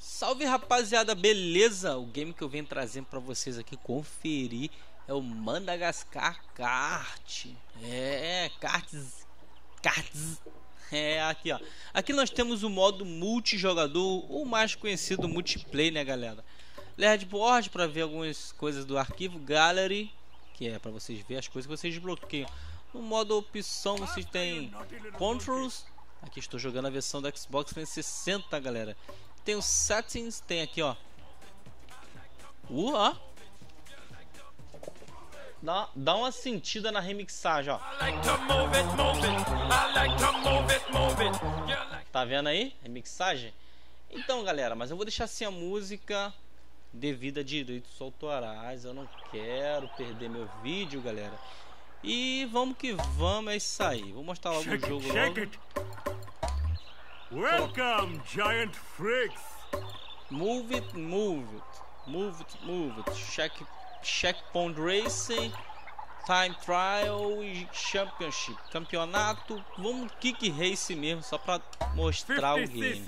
Salve rapaziada, beleza? O game que eu venho trazendo pra vocês aqui conferir é o Madagascar Kart. É, Kartz. É, aqui ó. Aqui nós temos o modo multijogador, o mais conhecido multiplayer, né galera? Leaderboard para ver algumas coisas do arquivo, Gallery, que é para vocês ver as coisas que vocês desbloqueiam. No modo opção vocês tem Controls, aqui estou jogando a versão da Xbox 360, galera. Tem os Settings, tem aqui ó. Dá uma sentida na remixagem, ó. Tá vendo aí? Remixagem. Então, galera, mas eu vou deixar assim a música devido a direitos autorais. Eu não quero perder meu vídeo, galera. E vamos que vamos, é isso aí. Vou mostrar logo o jogo logo. Welcome, giant freaks. Move it, move it. Move it, move it. Checkpoint Racing, Time Trial e Championship. Campeonato, vamos kick race mesmo, só pra mostrar o game.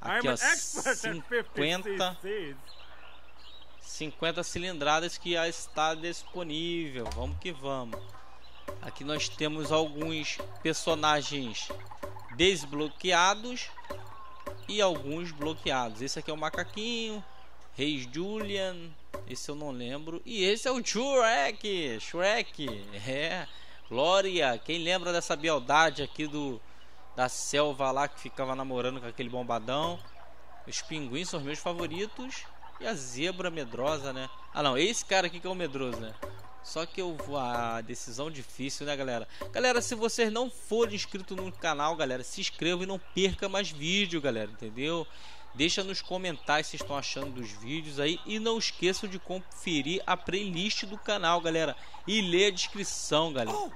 Aqui ó, 50 cilindradas que já está disponível. Vamos que vamos. Aqui nós temos alguns personagens desbloqueados e alguns bloqueados. Esse aqui é o macaquinho, Rei Julian, esse eu não lembro. E esse é o Shrek. É, Glória. Quem lembra dessa beldade aqui da selva lá que ficava namorando com aquele bombadão? Os pinguins são os meus favoritos. E a zebra medrosa, né? Ah não, esse cara aqui que é o medroso, né? Só que eu vou... a decisão difícil, né galera? Galera, se vocês não forem inscritos no canal, galera, se inscrevam e não perca mais vídeo, galera, entendeu? Deixa nos comentários se estão achando dos vídeos aí. E não esqueçam de conferir a playlist do canal, galera. E ler a descrição, galera. Vou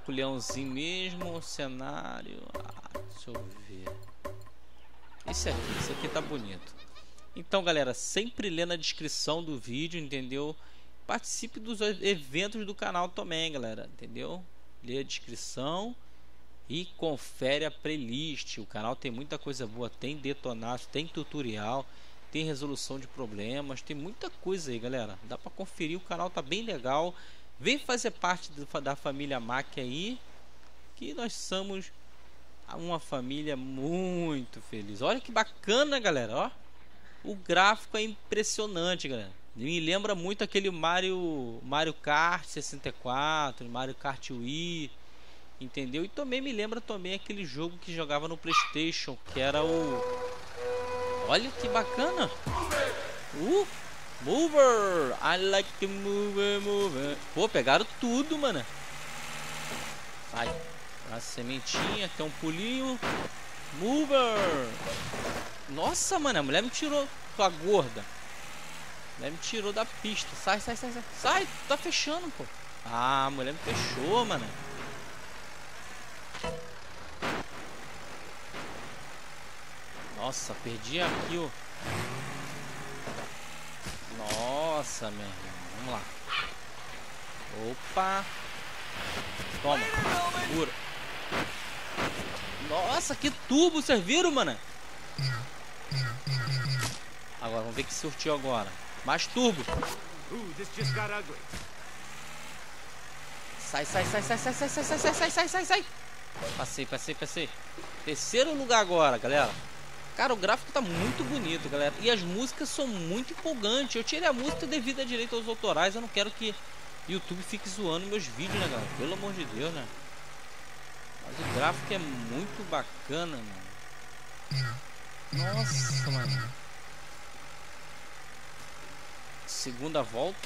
com o leãozinho mesmo, o cenário... deixa eu ver... Esse aqui tá bonito. Então, galera, sempre lê na descrição do vídeo, entendeu? Participe dos eventos do canal também, galera, entendeu? Lê a descrição e confere a playlist. O canal tem muita coisa boa, tem detonado, tem tutorial, tem resolução de problemas, tem muita coisa aí, galera. Dá pra conferir, o canal tá bem legal. Vem fazer parte da família Mac aí, que nós somos uma família muito feliz. Olha que bacana, galera, ó. O gráfico é impressionante, galera. Me lembra muito aquele Mario Kart 64, Mario Kart Wii, entendeu? E também me lembra também aquele jogo que jogava no Playstation, que era o... olha que bacana! Mover! I like to move. Pô, pegaram tudo, mano. Vai. A sementinha, tem um pulinho. Mover! Nossa, mano, a mulher me tirou com a gorda. A mulher me tirou da pista. Sai. Sai, tá fechando, pô. Ah, a mulher me fechou, mano. Nossa, perdi aqui o... nossa, meu irmão. Vamos lá. Opa. Toma. Pura. Nossa, que turbo, vocês viram, mano? Agora, vamos ver que surtiu agora. Mais turbo. Sai. Passei. Terceiro lugar agora, galera. Cara, o gráfico tá muito bonito, galera. E as músicas são muito empolgantes. Eu tirei a música devido a direito aos autorais. Eu não quero que o YouTube fique zoando meus vídeos, né, galera? Pelo amor de Deus, né? Mas o gráfico é muito bacana, mano. Nossa, mano. Segunda volta.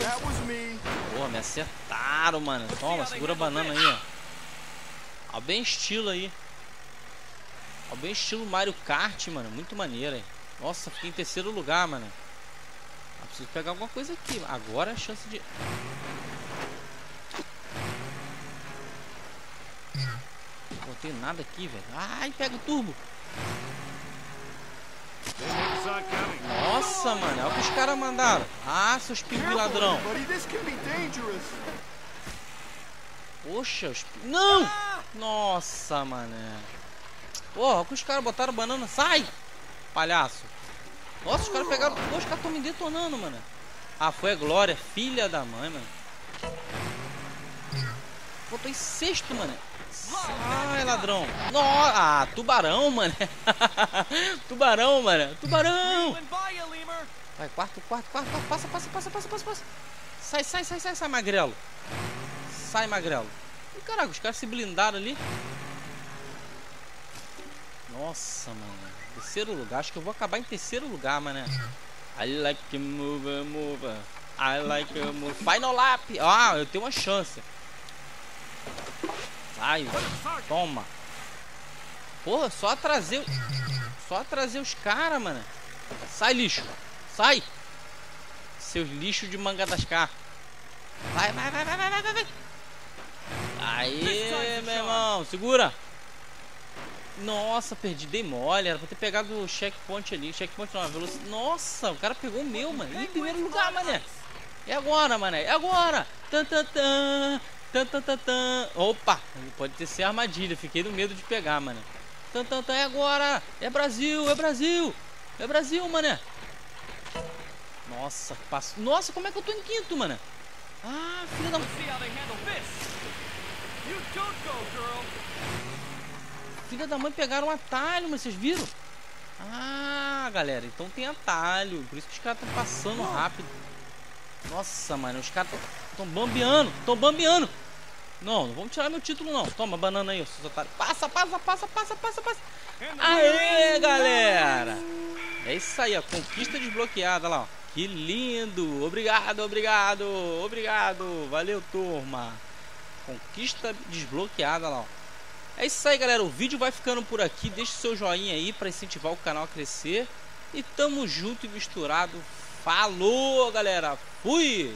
Pô, me acertaram, mano. Toma, segura a banana aí, ó. Ó, bem estilo aí. Bem estilo Mario Kart, mano. Muito maneiro, hein? Nossa, fiquei em terceiro lugar, mano. Eu preciso pegar alguma coisa aqui. Agora é a chance de... não tem nada aqui, velho. Ai, pega o turbo. Nossa, mano. Olha o que os caras mandaram. Ah, seus pingos ladrão. Poxa, os... Não! Nossa, mané. Porra, olha que os caras botaram banana. Sai! Palhaço. Nossa, os caras pegaram... Pô, os caras estão me detonando, mano. Ah, foi a Glória, filha da mãe, mano. Pô, tô em sexto, mano. Sai, ladrão. Nossa, ah, tubarão, mano. Tubarão, mano. Tubarão. Vai, quarto. Passa. Sai, magrelo. Sai, magrelo. E, caraca, os caras se blindaram ali. Nossa, mano. Terceiro lugar. Acho que eu vou acabar em terceiro lugar, mané. I like to move. I like to move. Final lap. Ah, eu tenho uma chance. Ai, toma. Porra, só atrasei os caras, mano. Sai, lixo. Sai. Seus lixos de Madagascar. Vai. Aí, meu irmão. Segura. Nossa, perdi, dei mole, era pra ter pegado o checkpoint ali, checkpoint não, a velocidade. Nossa, o cara pegou o meu, mano, e em primeiro lugar, mané. E agora, mané, e agora? Tan. Opa, pode ter sido armadilha, fiquei no medo de pegar, mané. Tan, é agora, é Brasil, mané. Nossa, passo, nossa, como é que eu tô em quinto, mané? Ah, filha da... Filha da mãe, pegaram um atalho, mas vocês viram? Ah, galera, então tem atalho. Por isso que os caras estão passando rápido. Nossa, mano, os caras estão bambeando. Não vamos tirar meu título, não. Toma, banana aí, seus otários. Passa. Aê, galera. É isso aí, a conquista desbloqueada lá, ó. Que lindo. Obrigado. Valeu, turma. Conquista desbloqueada lá, ó. É isso aí, galera, o vídeo vai ficando por aqui. Deixe seu joinha aí para incentivar o canal a crescer. E tamo junto e misturado. Falou, galera. Fui!